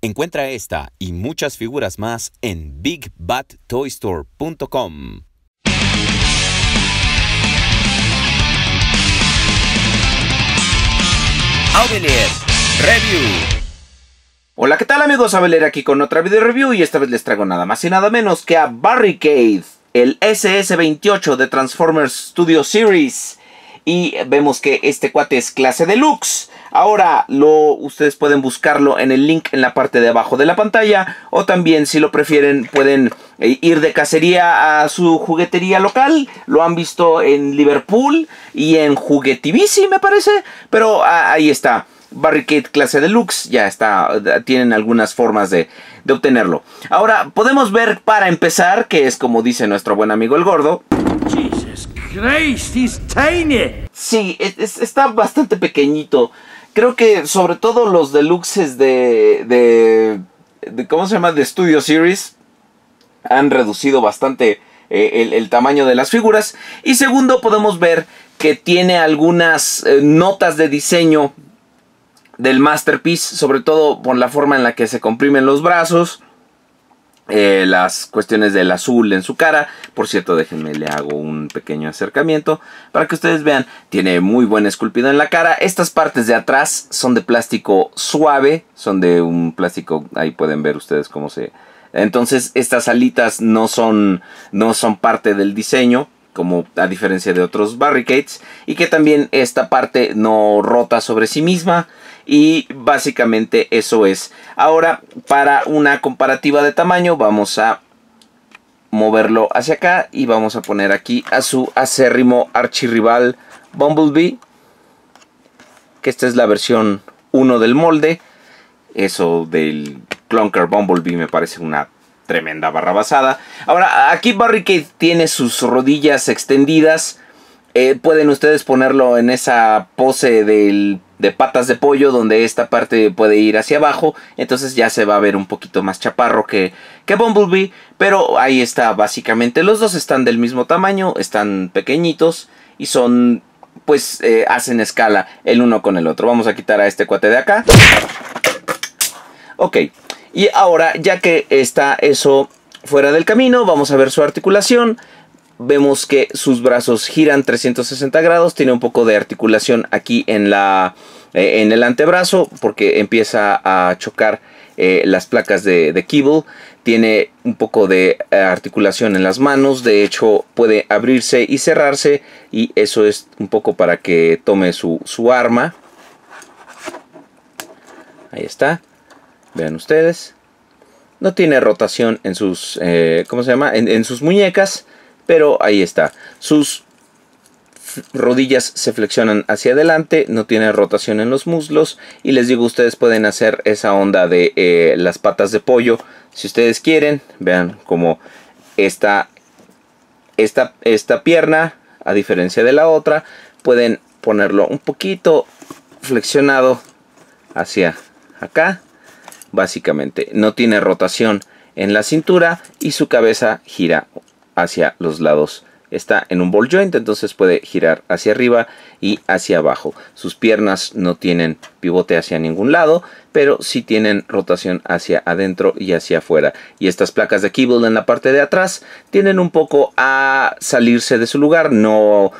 Encuentra esta y muchas figuras más en BigBadToyStore.com. Auvelier Review. Hola, ¿qué tal amigos? Auvelier aquí con otra video review y esta vez les traigo nada más y nada menos que a Barricade, el SS28 de Transformers Studio Series. Y vemos que este cuate es clase deluxe. Ahora ustedes pueden buscarlo en el link en la parte de abajo de la pantalla, o también si lo prefieren pueden ir de cacería a su juguetería local. Lo han visto en Liverpool y en Juguetivisi me parece, pero ahí está. Barricade clase deluxe, ya está, tienen algunas formas de obtenerlo. Ahora podemos ver para empezar que es como dice nuestro buen amigo el gordo. Jesus Christ, he's tiny. Sí, está bastante pequeñito. Creo que sobre todo los deluxes de ¿cómo se llama? De Studio Series han reducido bastante el tamaño de las figuras. Y segundo, podemos ver que tiene algunas notas de diseño del Masterpiece, sobre todo por la forma en la que se comprimen los brazos, las cuestiones del azul en su cara. Por cierto, déjenme, le hago un pequeño acercamiento para que ustedes vean. Tiene muy buen esculpido en la cara. Estas partes de atrás son de plástico suave, son de un plástico, ahí pueden ver ustedes cómo se... Entonces estas alitas no son parte del diseño, como a diferencia de otros Barricades, y que también esta parte no rota sobre sí misma. Y básicamente eso es. Ahora, para una comparativa de tamaño, vamos a moverlo hacia acá y vamos a poner aquí a su acérrimo archirrival Bumblebee, que esta es la versión 1 del molde. Eso del Clunker Bumblebee me parece una tremenda barrabasada. Ahora, aquí Barricade tiene sus rodillas extendidas. Pueden ustedes ponerlo en esa pose de patas de pollo, donde esta parte puede ir hacia abajo. Entonces ya se va a ver un poquito más chaparro que Bumblebee. Pero ahí está básicamente. Los dos están del mismo tamaño, están pequeñitos y son, pues, hacen escala el uno con el otro. Vamos a quitar a este cuate de acá. Ok. Y ahora, ya que está eso fuera del camino, vamos a ver su articulación. Vemos que sus brazos giran 360 grados. Tiene un poco de articulación aquí en el antebrazo, porque empieza a chocar las placas de Kibble. Tiene un poco de articulación en las manos. De hecho, puede abrirse y cerrarse. Y eso es un poco para que tome su arma. Ahí está. Vean ustedes, no tiene rotación en sus ¿cómo se llama? En sus muñecas, pero ahí está. Sus rodillas se flexionan hacia adelante, no tiene rotación en los muslos. Y les digo, ustedes pueden hacer esa onda de las patas de pollo si ustedes quieren. Vean como esta pierna, a diferencia de la otra, pueden ponerlo un poquito flexionado hacia acá. Básicamente no tiene rotación en la cintura y su cabeza gira hacia los lados. Está en un ball joint, entonces puede girar hacia arriba y hacia abajo. Sus piernas no tienen pivote hacia ningún lado, pero sí tienen rotación hacia adentro y hacia afuera. Y estas placas de Kibble en la parte de atrás tienen un poco a salirse de su lugar. No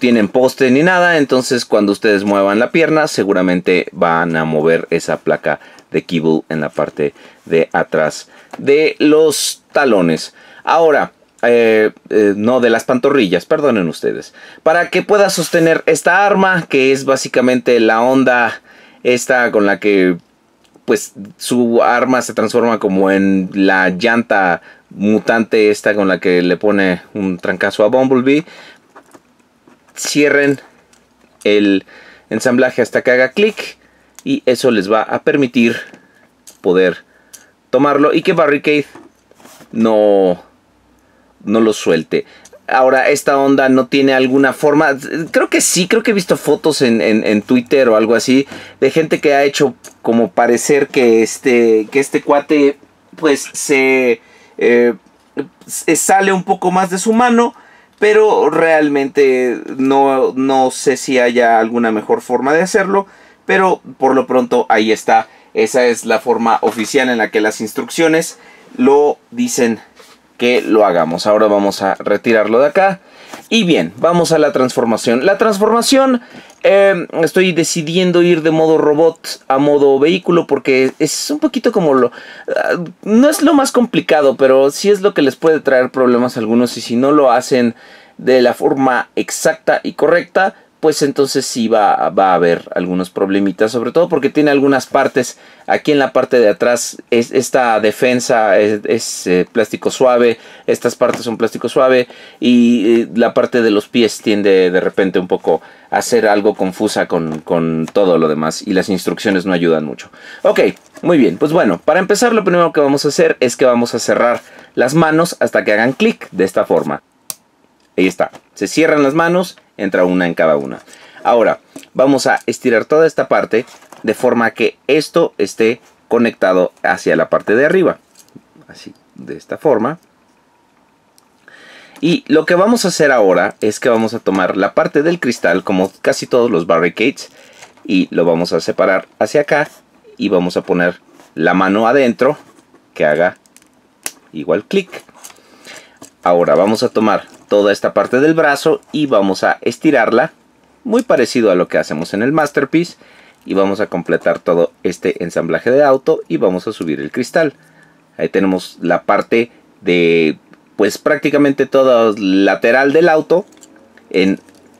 tienen poste ni nada, entonces cuando ustedes muevan la pierna seguramente van a mover esa placa de Kibble en la parte de atrás de los talones. Ahora, no, de las pantorrillas, perdonen ustedes. Para que pueda sostener esta arma, que es básicamente la onda esta con la que, pues, su arma se transforma como en la llanta mutante esta con la que le pone un trancazo a Bumblebee. Cierren el ensamblaje hasta que haga clic y eso les va a permitir poder tomarlo y que Barricade no lo suelte. Ahora, esta onda no tiene alguna forma. Creo que sí, creo que he visto fotos en Twitter o algo así de gente que ha hecho como parecer que este cuate, pues, se sale un poco más de su mano. Pero realmente no sé si haya alguna mejor forma de hacerlo. Pero por lo pronto ahí está. Esa es la forma oficial en la que las instrucciones lo dicen que lo hagamos. Ahora vamos a retirarlo de acá. Y bien, vamos a la transformación. La transformación, estoy decidiendo ir de modo robot a modo vehículo porque es un poquito como lo... no es lo más complicado, pero sí es lo que les puede traer problemas a algunos. Y si no lo hacen de la forma exacta y correcta, pues entonces sí va a haber algunos problemitas, sobre todo porque tiene algunas partes. Aquí en la parte de atrás, esta defensa es plástico suave, estas partes son plástico suave y la parte de los pies tiende de repente un poco a ser algo confusa con todo lo demás y las instrucciones no ayudan mucho. Ok, muy bien, pues bueno, para empezar lo primero que vamos a hacer es que vamos a cerrar las manos hasta que hagan clic de esta forma. Ahí está, se cierran las manos. Entra una en cada una. Ahora vamos a estirar toda esta parte de forma que esto esté conectado hacia la parte de arriba. Así, de esta forma. Y lo que vamos a hacer ahora es que vamos a tomar la parte del cristal, como casi todos los Barricades, y lo vamos a separar hacia acá. Y vamos a poner la mano adentro que haga igual clic. Ahora vamos a tomar toda esta parte del brazo y vamos a estirarla, muy parecido a lo que hacemos en el Masterpiece, y vamos a completar todo este ensamblaje de auto y vamos a subir el cristal. Ahí tenemos la parte de, pues prácticamente todo lateral del auto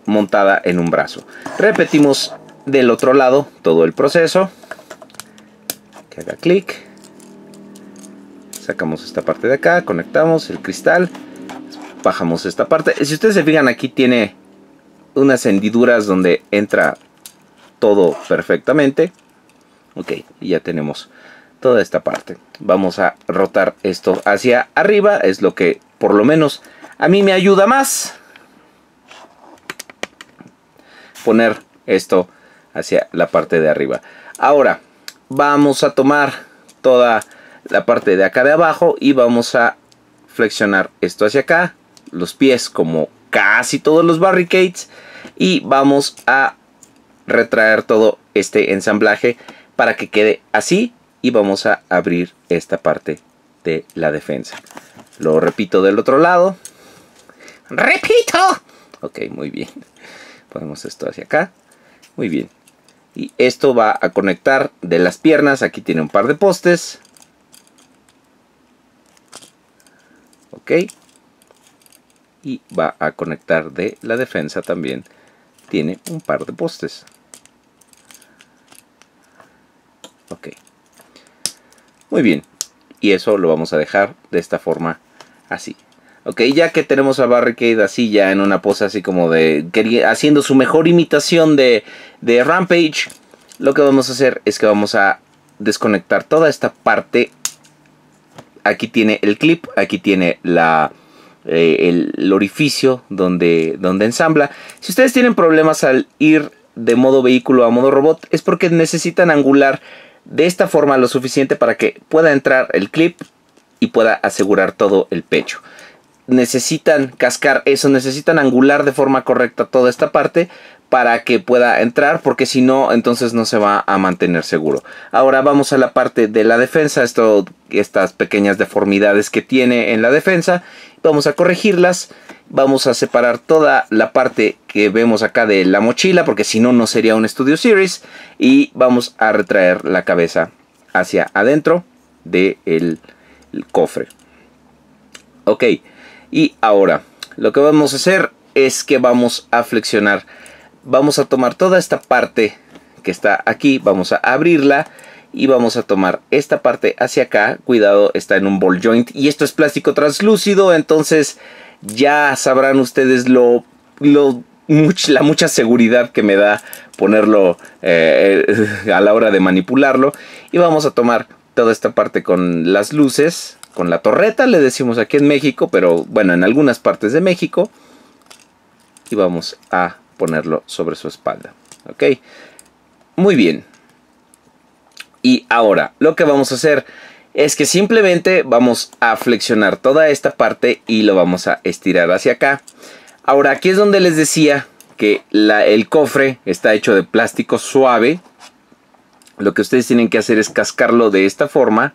montada en un brazo. Repetimos del otro lado todo el proceso, que haga clic, sacamos esta parte de acá, conectamos el cristal, bajamos esta parte. Si ustedes se fijan, aquí tiene unas hendiduras donde entra todo perfectamente. Ok, y ya tenemos toda esta parte. Vamos a rotar esto hacia arriba. Es lo que por lo menos a mí me ayuda más. Poner esto hacia la parte de arriba. Ahora vamos a tomar toda la parte de acá de abajo y vamos a flexionar esto hacia acá. Los pies, como casi todos los Barricades, y vamos a retraer todo este ensamblaje para que quede así, y vamos a abrir esta parte de la defensa. Lo repito del otro lado. ¡Repito! Ok, muy bien. Ponemos esto hacia acá. Muy bien. Y esto va a conectar de las piernas. Aquí tiene un par de postes. Ok. Y va a conectar de la defensa también. Tiene un par de postes. Ok. Muy bien. Y eso lo vamos a dejar de esta forma así. Ok, ya que tenemos a Barricade así ya en una pose así como de... haciendo su mejor imitación de Rampage. Lo que vamos a hacer es que vamos a desconectar toda esta parte. Aquí tiene el clip. Aquí tiene la... el orificio donde ensambla. Si ustedes tienen problemas al ir de modo vehículo a modo robot, es porque necesitan angular de esta forma lo suficiente para que pueda entrar el clip y pueda asegurar todo el pecho. Necesitan cascar eso, necesitan angular de forma correcta toda esta parte para que pueda entrar, porque si no, entonces no se va a mantener seguro. Ahora vamos a la parte de la defensa. Estas pequeñas deformidades que tiene en la defensa, vamos a corregirlas. Vamos a separar toda la parte que vemos acá de la mochila, porque si no, no sería un Studio Series. Y vamos a retraer la cabeza hacia adentro del cofre. Ok, y ahora lo que vamos a hacer es que vamos a flexionar. Vamos a tomar toda esta parte que está aquí, vamos a abrirla. Y vamos a tomar esta parte hacia acá. Cuidado, está en un ball joint. Y esto es plástico translúcido. Entonces ya sabrán ustedes la mucha seguridad que me da ponerlo a la hora de manipularlo. Y vamos a tomar toda esta parte con las luces. Con la torreta le decimos aquí en México. Pero bueno, en algunas partes de México. Y vamos a ponerlo sobre su espalda. Ok. Muy bien. Y ahora lo que vamos a hacer es que simplemente vamos a flexionar toda esta parte y lo vamos a estirar hacia acá. Ahora aquí es donde les decía que el cofre está hecho de plástico suave. lo que ustedes tienen que hacer es cascarlo de esta forma,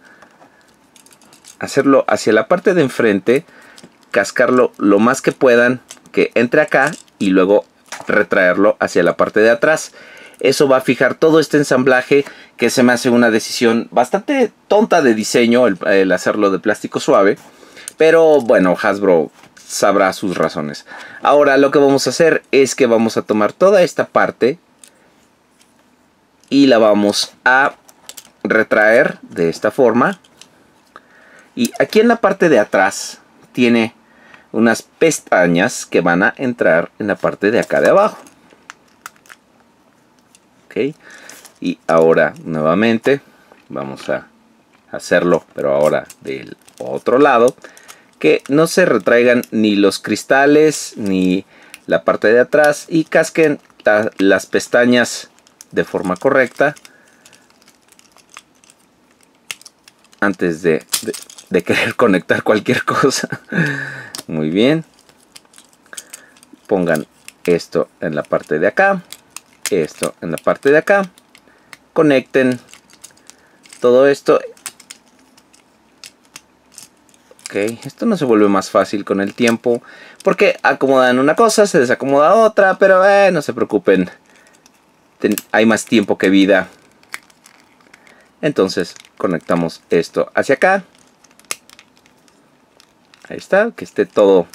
hacerlo hacia la parte de enfrente, cascarlo lo más que puedan, que entre acá y luego retraerlo hacia la parte de atrás. Eso va a fijar todo este ensamblaje, que se me hace una decisión bastante tonta de diseño el hacerlo de plástico suave, pero bueno, Hasbro sabrá sus razones. Ahora lo que vamos a hacer es que vamos a tomar toda esta parte y la vamos a retraer de esta forma, y aquí en la parte de atrás tiene unas pestañas que van a entrar en la parte de acá de abajo. Ok, y ahora nuevamente vamos a hacerlo, pero ahora del otro lado, que no se retraigan ni los cristales ni la parte de atrás, y casquen las pestañas de forma correcta antes de querer conectar cualquier cosa. Muy bien, pongan esto en la parte de acá, esto en la parte de acá, conecten todo esto. Ok, esto no se vuelve más fácil con el tiempo, porque acomodan una cosa, se desacomoda otra, pero no se preocupen, hay más tiempo que vida. Entonces conectamos esto hacia acá. Ahí está, que esté todo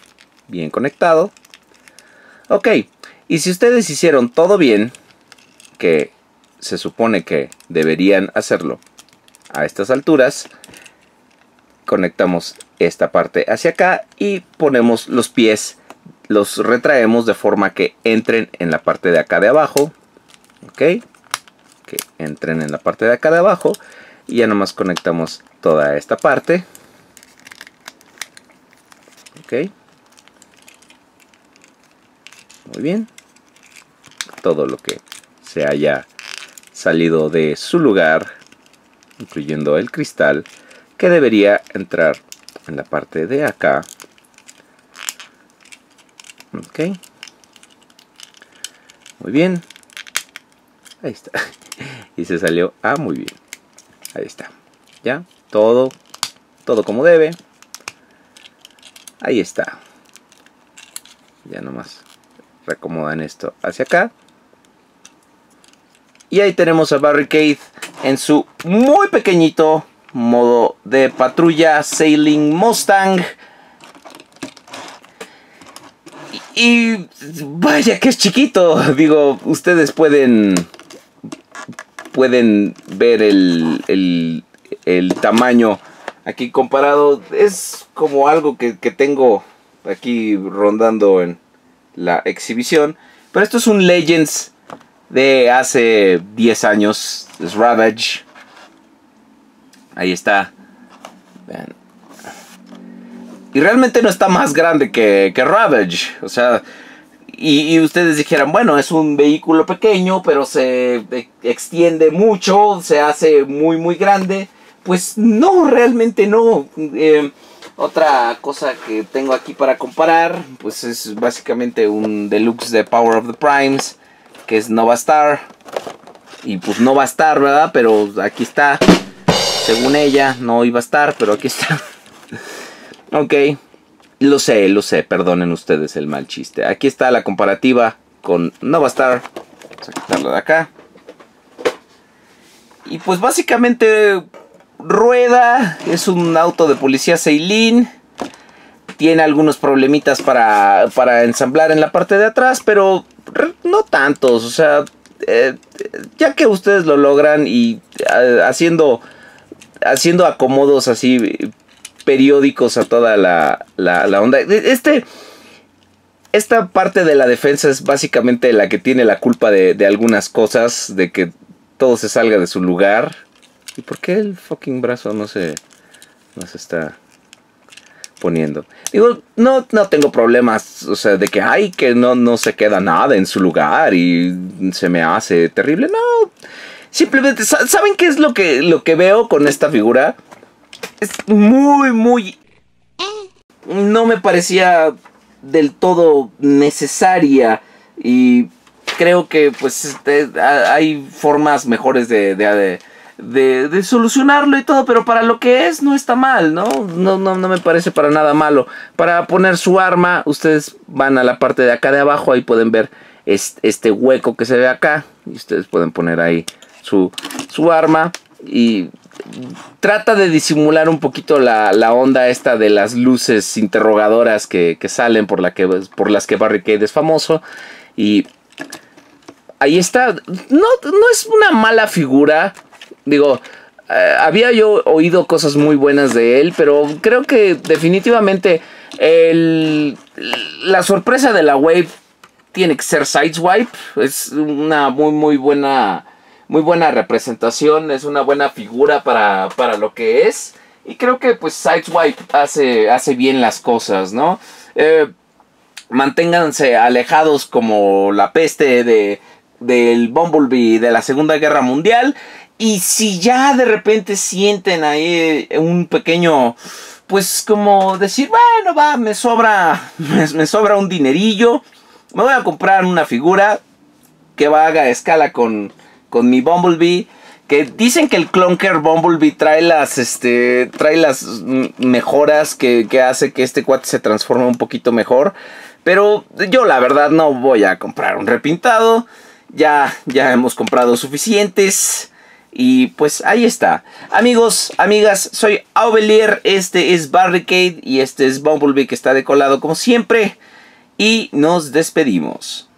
bien conectado. Ok, y si ustedes hicieron todo bien, que se supone que deberían hacerlo a estas alturas, conectamos esta parte hacia acá y ponemos los pies, los retraemos de forma que entren en la parte de acá de abajo. Ok, que entren en la parte de acá de abajo, y ya nomás conectamos toda esta parte. Ok, muy bien, todo lo que se haya salido de su lugar, incluyendo el cristal, que debería entrar en la parte de acá. Ok, muy bien, ahí está, y se salió, muy bien, ahí está, ya, todo como debe. Ahí está. Ya nomás reacomodan esto hacia acá. Y ahí tenemos a Barricade en su muy pequeñito modo de patrulla Sailing Mustang. Y vaya que es chiquito. Digo, ustedes pueden ver el tamaño. Aquí comparado, es como algo que tengo aquí rondando en la exhibición. Pero esto es un Legends de hace 10 años. Es Ravage. Ahí está. Vean. Y realmente no está más grande que Ravage. O sea, y ustedes dijeran, bueno, es un vehículo pequeño, pero se extiende mucho, se hace muy, muy grande. Pues no, realmente no. Otra cosa que tengo aquí para comparar, pues es básicamente un deluxe de Power of the Primes, que es Nova Star. Y pues no va a estar, ¿verdad? Pero aquí está. Según ella, no iba a estar, pero aquí está. Ok, lo sé, perdonen ustedes el mal chiste. Aquí está la comparativa con Nova Star. Vamos a quitarla de acá. Y pues básicamente rueda, es un auto de policía Sailing, tiene algunos problemitas para ensamblar en la parte de atrás, pero no tantos. O sea, ya que ustedes lo logran y haciendo acomodos así periódicos a toda la onda. Esta parte de la defensa es básicamente la que tiene la culpa de algunas cosas, de que todo se salga de su lugar. ¿Y por qué el fucking brazo no se está poniendo? Digo, no tengo problemas, o sea, de que no se queda nada en su lugar y se me hace terrible. No, simplemente, ¿saben qué es lo que veo con esta figura? Es muy, muy... no me parecía del todo necesaria y creo que pues hay formas mejores de solucionarlo y todo, pero para lo que es no está mal, ¿no? No me parece para nada malo. Para poner su arma, ustedes van a la parte de acá de abajo, ahí pueden ver este hueco que se ve acá y ustedes pueden poner ahí su arma, y trata de disimular un poquito la onda esta de las luces interrogadoras que salen por las que Barricade es famoso. Y ahí está. No es una mala figura. Digo, había yo oído cosas muy buenas de él, pero creo que definitivamente la sorpresa de la Wave tiene que ser Sideswipe. Es una muy buena representación, es una buena figura para lo que es. Y creo que pues Sideswipe hace bien las cosas, ¿no? Manténganse alejados como la peste del Bumblebee de la Segunda Guerra Mundial. Y si ya de repente sienten ahí un pequeño, pues como decir, bueno, va, me sobra un dinerillo, me voy a comprar una figura que haga escala con mi Bumblebee, que dicen que el Clunker Bumblebee trae las mejoras que hace que este cuate se transforme un poquito mejor, pero yo la verdad no voy a comprar un repintado, ya hemos comprado suficientes. Y pues ahí está. Amigos, amigas, soy Auvelier, este es Barricade y este es Bumblebee que está decolado como siempre. Y nos despedimos.